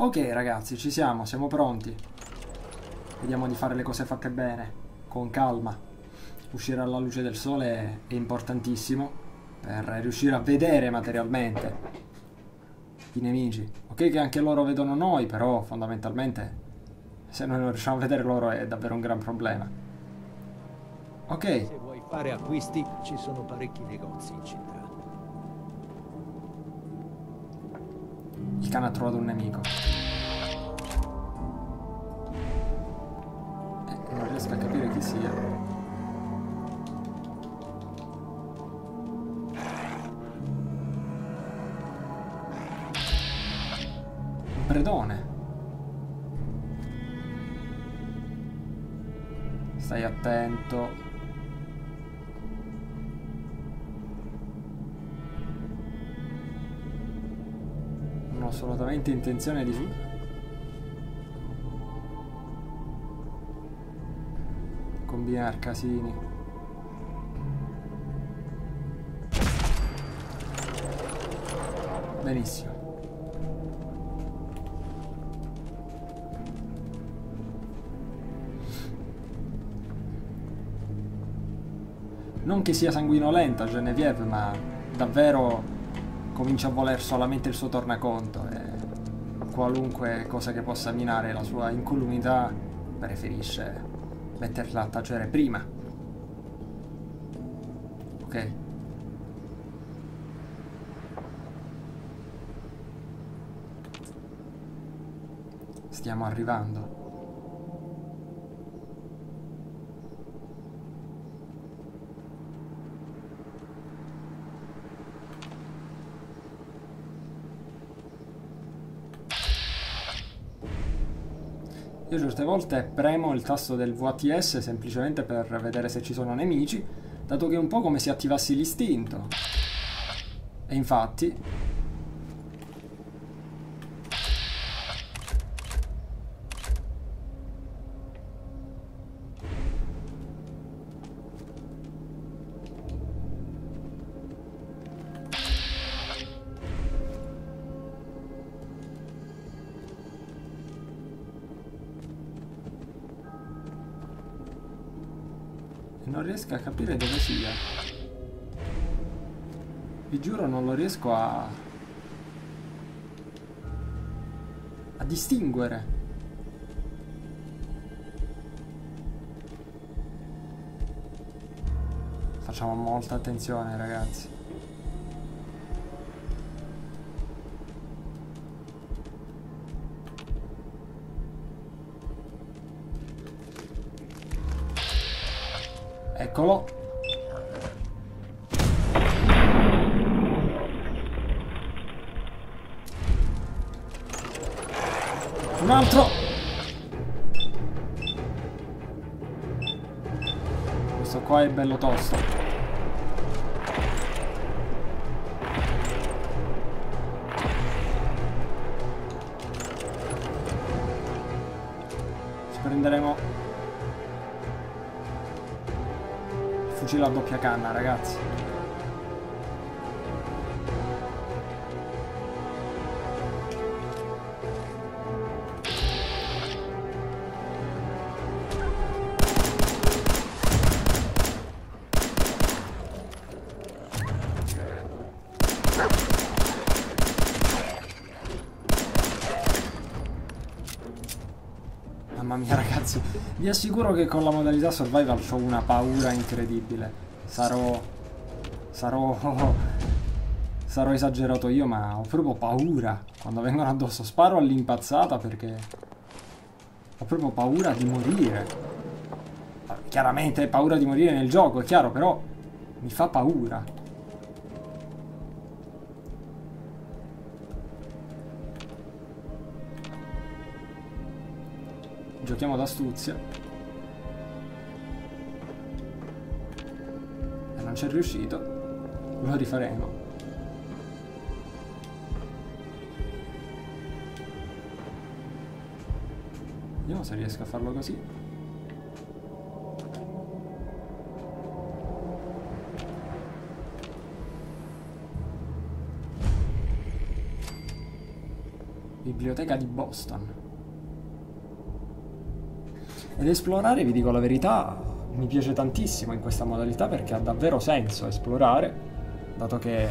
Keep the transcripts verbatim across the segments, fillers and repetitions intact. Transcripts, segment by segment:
Ok ragazzi, ci siamo, siamo pronti. Vediamo di fare le cose fatte bene, con calma. Uscire alla luce del sole è importantissimo per riuscire a vedere materialmente i nemici. Ok che anche loro vedono noi, però fondamentalmente se noi non riusciamo a vedere loro è davvero un gran problema. Ok. Se vuoi fare acquisti ci sono parecchi negozi in città. Il cane ha trovato un nemico. Eh, non riesco a capire chi sia. Un predone. Stai attento. Assolutamente intenzione di... combinar casini. Benissimo. Non che sia sanguinolenta Genevieve, ma davvero... comincia a voler solamente il suo tornaconto e qualunque cosa che possa minare la sua incolumità preferisce metterla a tacere prima. Ok. Stiamo arrivando. Io certe volte premo il tasto del V A T S semplicemente per vedere se ci sono nemici, dato che è un po' come se attivassi l'istinto. E infatti... non riesco a capire dove sia. Vi giuro non lo riesco a... a distinguere. Facciamo molta attenzione ragazzi. Eccolo. Un altro. Questo qua è bello tosto. Ci prenderemo fucile a doppia canna, ragazzi. Mamma mia, ragazzi, vi assicuro che con la modalità survival ho una paura incredibile. Sarò... sarò... sarò esagerato io, ma ho proprio paura. Quando vengono addosso sparo all'impazzata perché... ho proprio paura di morire. Chiaramente è paura di morire nel gioco, è chiaro, però... mi fa paura. Giochiamo d'astuzia. E non ci è riuscito. Lo rifaremo. Vediamo se riesco a farlo così. Vi biblioteca di Boston. Ed esplorare, vi dico la verità, mi piace tantissimo in questa modalità, perché ha davvero senso esplorare, dato che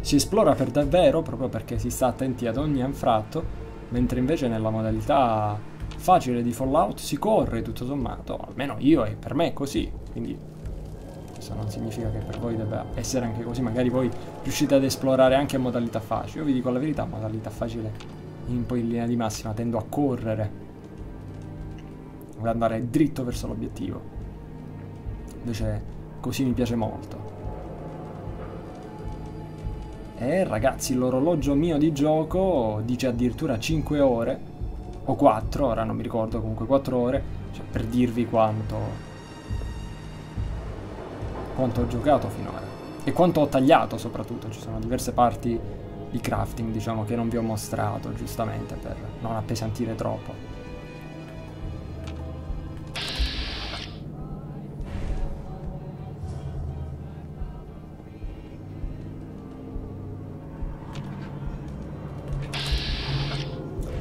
si esplora per davvero, proprio perché si sta attenti ad ogni anfratto, mentre invece nella modalità facile di Fallout si corre tutto sommato, almeno io e per me è così, quindi questo non significa che per voi debba essere anche così, magari voi riuscite ad esplorare anche in modalità facile. Io vi dico la verità, modalità facile in poi in linea di massima tendo a correre, ad andare dritto verso l'obiettivo, invece così mi piace molto. E ragazzi, l'orologio mio di gioco dice addirittura cinque ore o quattro, ora non mi ricordo, comunque quattro ore, cioè per dirvi quanto, quanto ho giocato finora e quanto ho tagliato soprattutto. Ci sono diverse parti di crafting, diciamo, che non vi ho mostrato, giustamente per non appesantire troppo.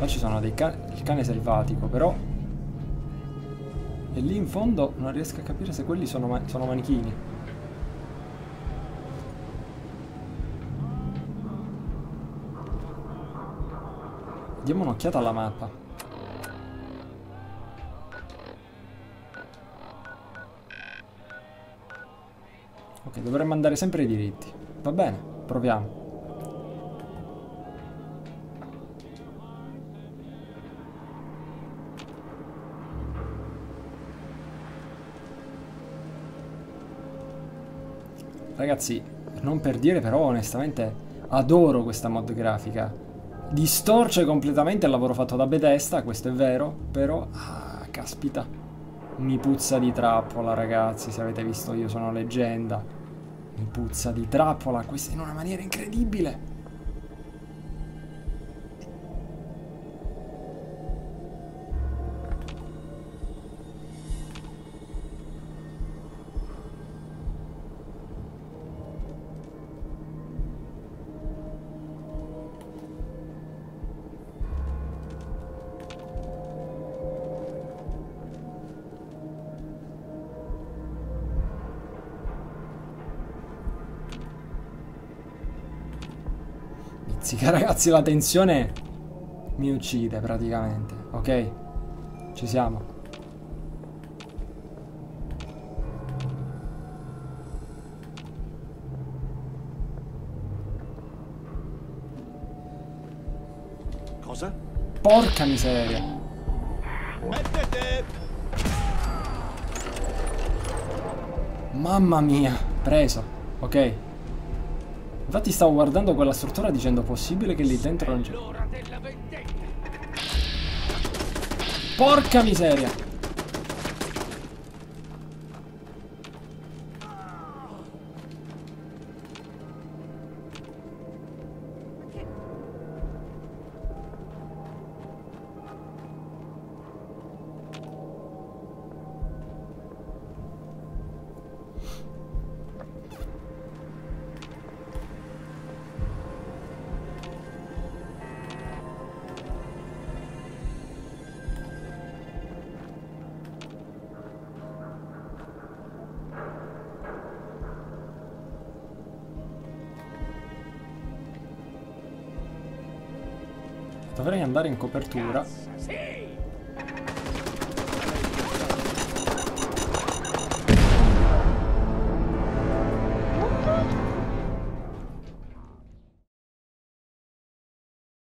Ci sono dei cani, il cane selvatico però, e lì in fondo non riesco a capire se quelli sono, ma sono manichini. Diamo un'occhiata alla mappa. Ok, dovremmo andare sempre ai diritti, va bene, proviamo. Ragazzi, non per dire, però onestamente adoro questa mod grafica. Distorce completamente il lavoro fatto da Bethesda, questo è vero, però, ah, caspita, mi puzza di trappola, ragazzi. Se avete visto Io sono leggenda, mi puzza di trappola, questa in una maniera incredibile. Ragazzi, la tensione mi uccide praticamente. Ok, ci siamo. Cosa? Porca miseria. Mettete. Mamma mia, preso. Ok. Infatti stavo guardando quella struttura dicendo, possibile che lì dentro non c'è. Porca miseria! Dovrei andare in copertura. Sì!